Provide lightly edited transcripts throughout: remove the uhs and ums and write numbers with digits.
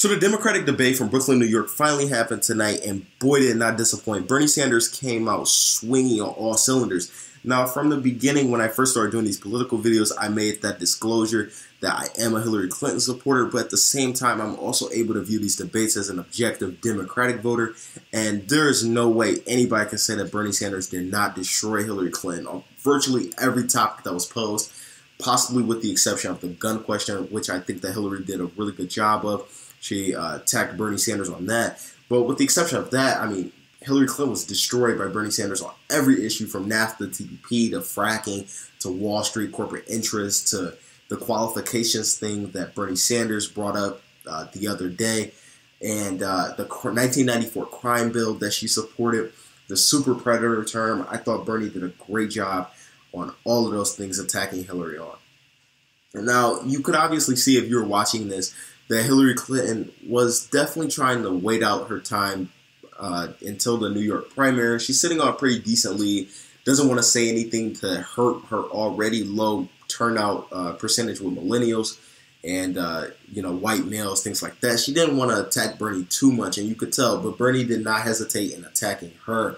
So the Democratic debate from Brooklyn, New York finally happened tonight, and boy, did it not disappoint. Bernie Sanders came out swinging on all cylinders. Now, from the beginning, when I first started doing these political videos, I made that disclosure that I am a Hillary Clinton supporter, but at the same time, I'm also able to view these debates as an objective Democratic voter, and there is no way anybody can say that Bernie Sanders did not destroy Hillary Clinton on virtually every topic that was posed, possibly with the exception of the gun question, which I think that Hillary did a really good job of. She attacked Bernie Sanders on that. But with the exception of that, I mean, Hillary Clinton was destroyed by Bernie Sanders on every issue, from NAFTA, TPP, to fracking, to Wall Street, corporate interests, to the qualifications thing that Bernie Sanders brought up the other day, and the 1994 crime bill that she supported, the super predator term. I thought Bernie did a great job on all of those things attacking Hillary on. And now, you could obviously see if you're watching this that Hillary Clinton was definitely trying to wait out her time until the New York primary. She's sitting on a pretty decent lead, doesn't want to say anything to hurt her already low turnout percentage with millennials and you know, white males, things like that. She didn't want to attack Bernie too much, and you could tell, but Bernie did not hesitate in attacking her.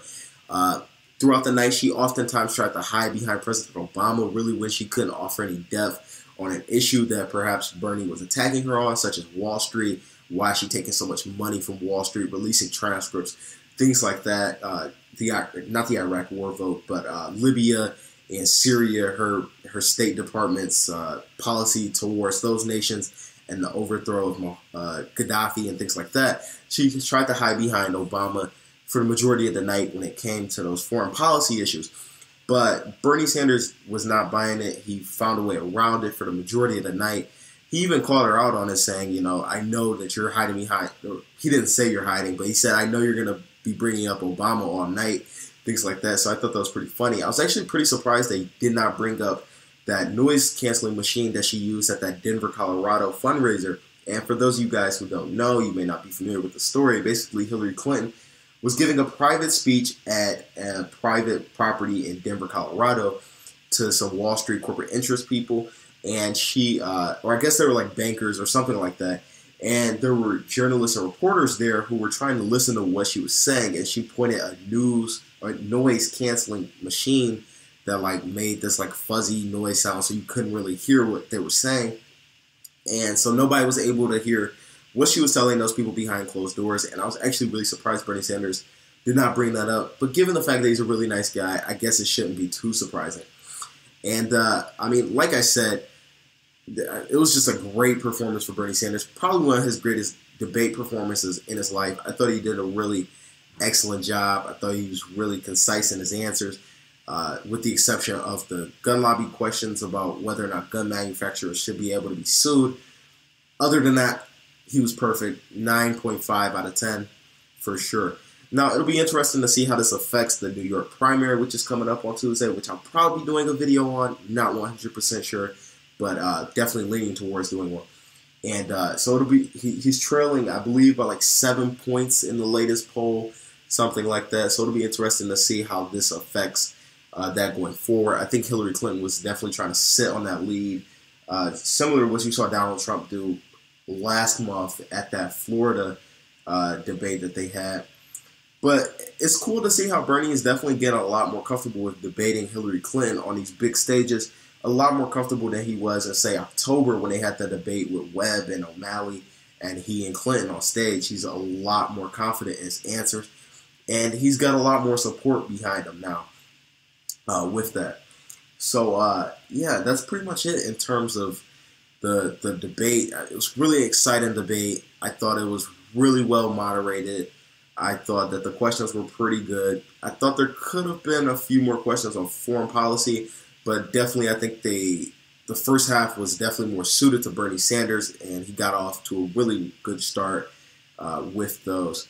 Throughout the night, she oftentimes tried to hide behind President Obama, really when she couldn't offer any depth on an issue that perhaps Bernie was attacking her on, such as Wall Street, why she taking so much money from Wall Street, releasing transcripts, things like that. Not the Iraq war vote, but Libya and Syria, her State Department's policy towards those nations and the overthrow of Gaddafi and things like that. She tried to hide behind Obama for the majority of the night when it came to those foreign policy issues. But Bernie Sanders was not buying it. He found a way around it for the majority of the night. He even called her out on it, saying, you know, I know that you're hiding behind. He didn't say you're hiding, but he said, I know you're going to be bringing up Obama all night, things like that. So I thought that was pretty funny. I was actually pretty surprised they did not bring up that noise-canceling machine that she used at that Denver, Colorado fundraiser. And for those of you guys who don't know, you may not be familiar with the story, basically Hillary Clinton was giving a private speech at a private property in Denver, Colorado to some Wall Street corporate interest people. And she, or I guess they were like bankers or something like that. And there were journalists and reporters there who were trying to listen to what she was saying. And she pointed a noise-canceling machine that like made this like fuzzy noise sound, so you couldn't really hear what they were saying. And so nobody was able to hear what she was telling those people behind closed doors, and I was actually really surprised Bernie Sanders did not bring that up. But given the fact that he's a really nice guy, I guess it shouldn't be too surprising. And, I mean, like I said, it was just a great performance for Bernie Sanders, probably one of his greatest debate performances in his life. I thought he did a really excellent job. I thought he was really concise in his answers, with the exception of the gun lobby questions about whether or not gun manufacturers should be able to be sued. Other than that, he was perfect, 9.5 out of 10 for sure. Now, it'll be interesting to see how this affects the New York primary, which is coming up on Tuesday, which I'll probably be doing a video on, not 100% sure, but definitely leaning towards doing one. And so it'll be, he's trailing, I believe, by like 7 points in the latest poll, something like that. So it'll be interesting to see how this affects that going forward. I think Hillary Clinton was definitely trying to sit on that lead, similar to what you saw Donald Trump do last month at that Florida debate that they had. But it's cool to see how Bernie is definitely getting a lot more comfortable with debating Hillary Clinton on these big stages, a lot more comfortable than he was in, say, October when they had the debate with Webb and O'Malley and he and Clinton on stage. He's a lot more confident in his answers, and he's got a lot more support behind him now with that. So, yeah, that's pretty much it in terms of the debate. It was really an exciting debate. I thought it was really well moderated. I thought that the questions were pretty good. I thought there could have been a few more questions on foreign policy, but definitely I think the first half was definitely more suited to Bernie Sanders, and he got off to a really good start with those.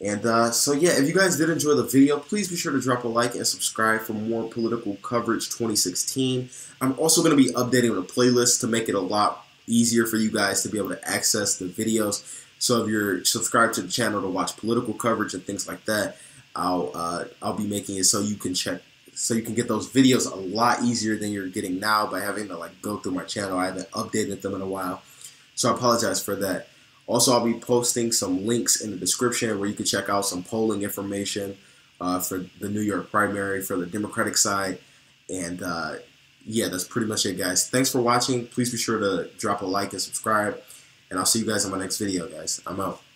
And so, yeah, if you guys did enjoy the video, please be sure to drop a like and subscribe for more political coverage 2016. I'm also going to be updating the playlist to make it a lot easier for you guys to be able to access the videos. So if you're subscribed to the channel to watch political coverage and things like that, I'll be making it so you can check, so you can get those videos a lot easier than you're getting now by having to like go through my channel. I haven't updated them in a while, so I apologize for that. Also, I'll be posting some links in the description where you can check out some polling information for the New York primary for the Democratic side. And yeah, that's pretty much it, guys. Thanks for watching. Please be sure to drop a like and subscribe. And I'll see you guys in my next video, guys. I'm out.